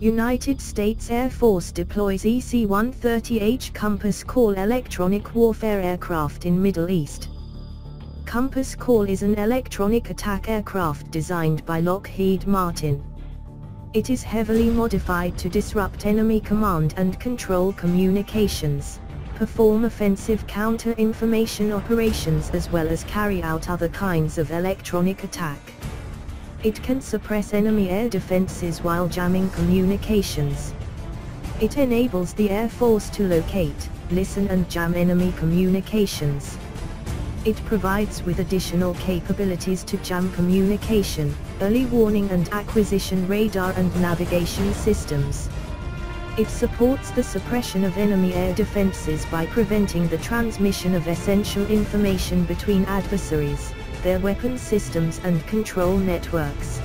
United States Air Force deploys EC-130H Compass Call electronic warfare aircraft in Middle East. Compass Call is an electronic attack aircraft designed by Lockheed Martin. It is heavily modified to disrupt enemy command and control communications, perform offensive counter-information operations as well as carry out other kinds of electronic attack. It can suppress enemy air defenses while jamming communications. It enables the Air Force to locate, listen and jam enemy communications. It provides with additional capabilities to jam communication, early warning and acquisition radar and navigation systems. It supports the suppression of enemy air defenses by preventing the transmission of essential information between adversaries, their weapon systems and control networks.